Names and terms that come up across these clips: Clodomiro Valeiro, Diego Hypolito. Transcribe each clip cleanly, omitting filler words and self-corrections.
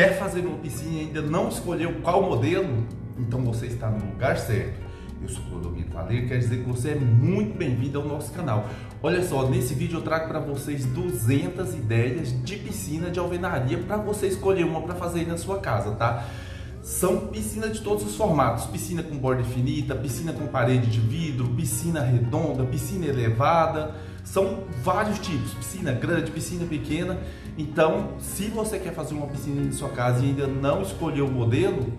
quer fazer uma piscina e ainda não escolheu qual modelo, então você está no lugar certo. Eu sou Clodomiro Valeiro, quer dizer que você é muito bem-vindo ao nosso canal. Olha só, nesse vídeo eu trago para vocês 200 ideias de piscina de alvenaria para você escolher uma para fazer aí na sua casa, tá? São piscinas de todos os formatos, piscina com borda infinita, piscina com parede de vidro, piscina redonda, piscina elevada, são vários tipos, piscina grande, piscina pequena. Então, se você quer fazer uma piscina em sua casa e ainda não escolheu o modelo,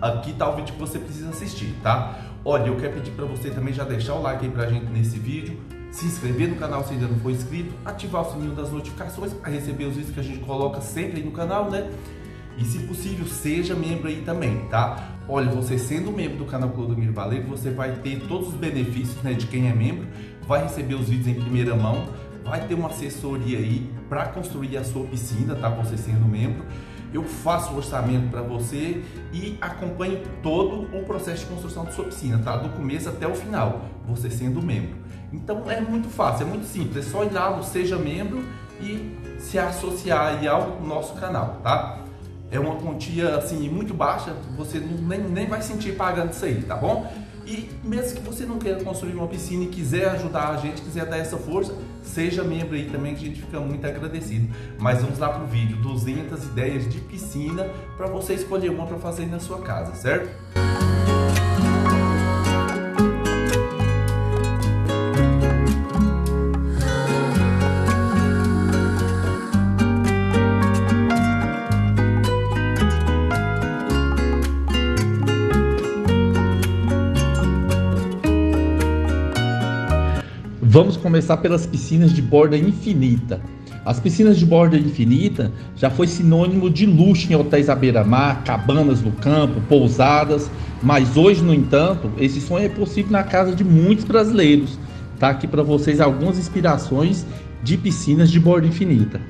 aqui tá o vídeo que você precisa assistir, tá? Olha, eu quero pedir para você também já deixar o like aí pra gente nesse vídeo, se inscrever no canal se ainda não for inscrito, ativar o sininho das notificações para receber os vídeos que a gente coloca sempre aí no canal, né? E se possível, seja membro aí também, tá? Olha, você sendo membro do canal Clodomiro Valeiro, você vai ter todos os benefícios, né, de quem é membro, vai receber os vídeos em primeira mão, vai ter uma assessoria aí para construir a sua piscina, tá? Você sendo membro. Eu faço o orçamento para você e acompanho todo o processo de construção da sua piscina, tá? Do começo até o final, você sendo membro. Então é muito fácil, é muito simples, é só ir lá no Seja Membro e se associar aí ao nosso canal, tá? É uma quantia assim muito baixa, você nem vai sentir pagando isso aí, tá bom? E mesmo que você não queira construir uma piscina e quiser ajudar a gente, quiser dar essa força, seja membro aí também, que a gente fica muito agradecido. Mas vamos lá pro vídeo, 200 ideias de piscina para você escolher uma para fazer na sua casa, certo? Vamos começar pelas piscinas de borda infinita. As piscinas de borda infinita já foi sinônimo de luxo em hotéis à beira-mar, cabanas no campo, pousadas, mas hoje, no entanto, esse sonho é possível na casa de muitos brasileiros. Tá aqui para vocês algumas inspirações de piscinas de borda infinita.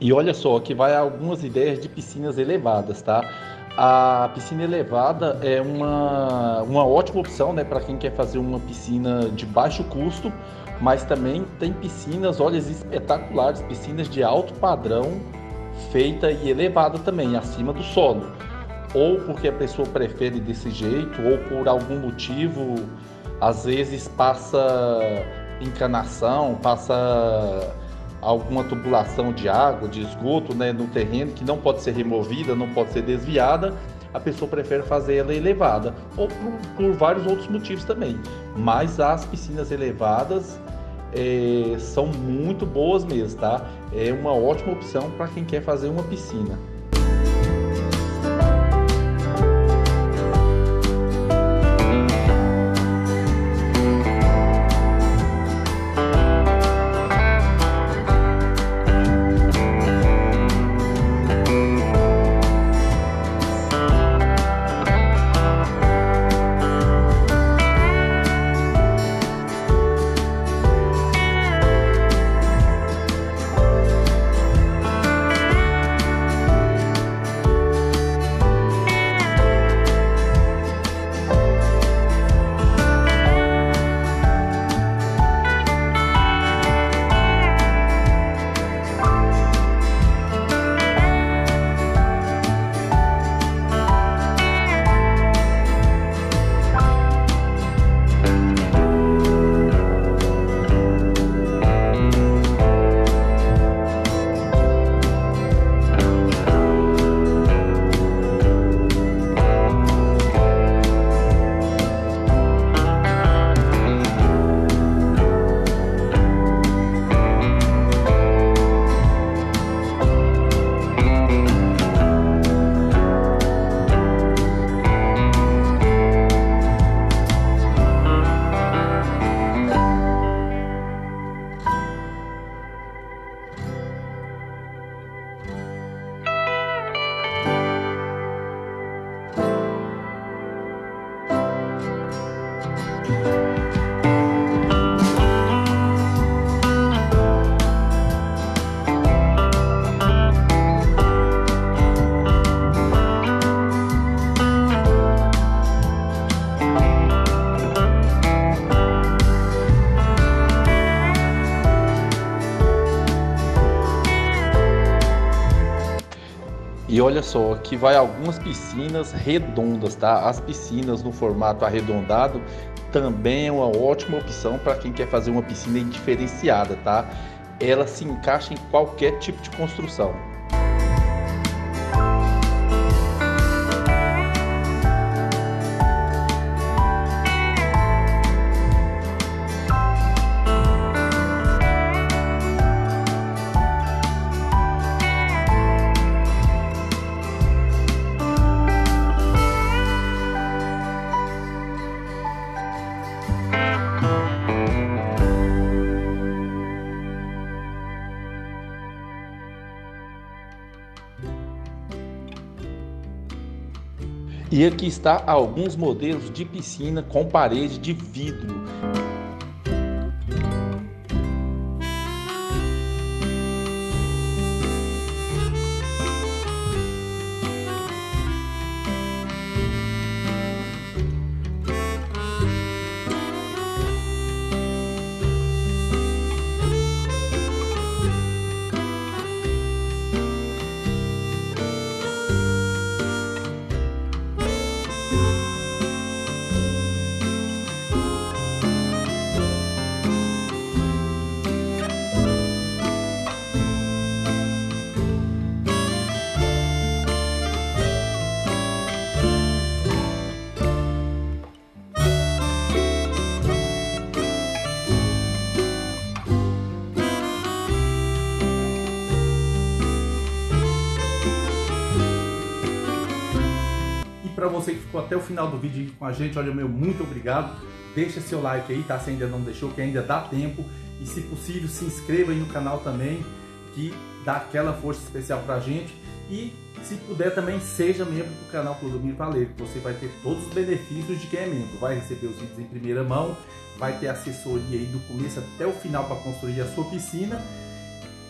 E olha só, aqui vai algumas ideias de piscinas elevadas, tá? A piscina elevada é uma ótima opção, né, para quem quer fazer uma piscina de baixo custo, mas também tem piscinas, olha, espetaculares, piscinas de alto padrão, feita e elevada também, acima do solo. Ou porque a pessoa prefere desse jeito, ou por algum motivo, às vezes passa encanação, passa alguma tubulação de água, de esgoto, né, no terreno, que não pode ser removida, não pode ser desviada, a pessoa prefere fazer ela elevada, ou por vários outros motivos também. Mas as piscinas elevadas são muito boas mesmo, tá? É uma ótima opção para quem quer fazer uma piscina. E olha só, aqui vai algumas piscinas redondas, tá? As piscinas no formato arredondado também é uma ótima opção para quem quer fazer uma piscina diferenciada, tá? Ela se encaixa em qualquer tipo de construção. E aqui está alguns modelos de piscina com parede de vidro. Para você que ficou até o final do vídeo com a gente, olha, meu muito obrigado. Deixa seu like aí, tá? Se ainda não deixou, que ainda dá tempo. E se possível, se inscreva aí no canal também, que dá aquela força especial pra gente. E se puder também, seja membro do canal Clodomiro Valeiro, que você vai ter todos os benefícios de quem é membro. Vai receber os vídeos em primeira mão, vai ter assessoria aí do começo até o final para construir a sua piscina.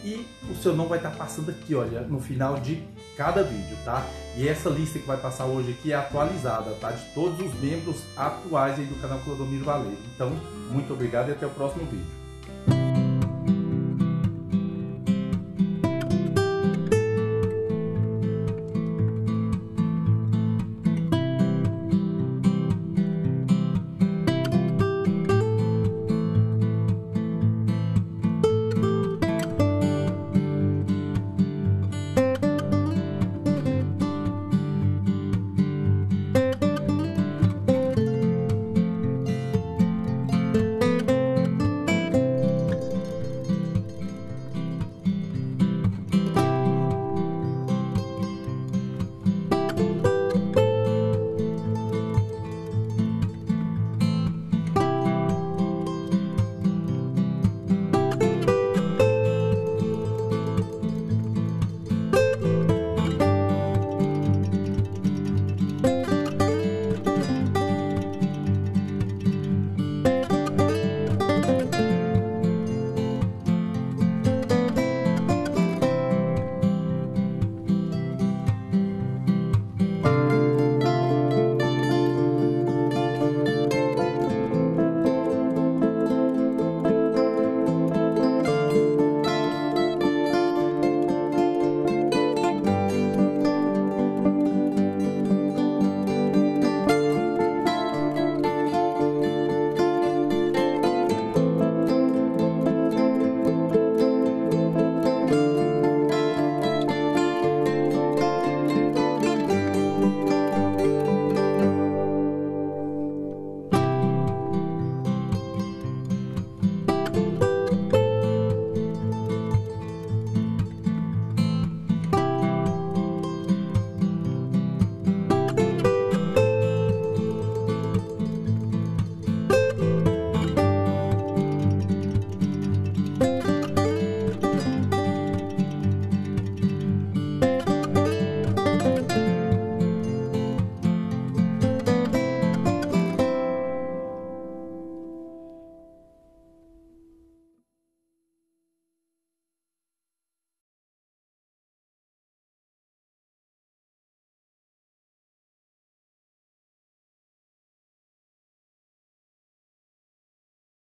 e o seu nome vai estar passando aqui, olha, no final de cada vídeo, tá? E essa lista que vai passar hoje aqui é atualizada, tá? De todos os membros atuais aí do canal Clodomiro Valeiro. Então, muito obrigado e até o próximo vídeo.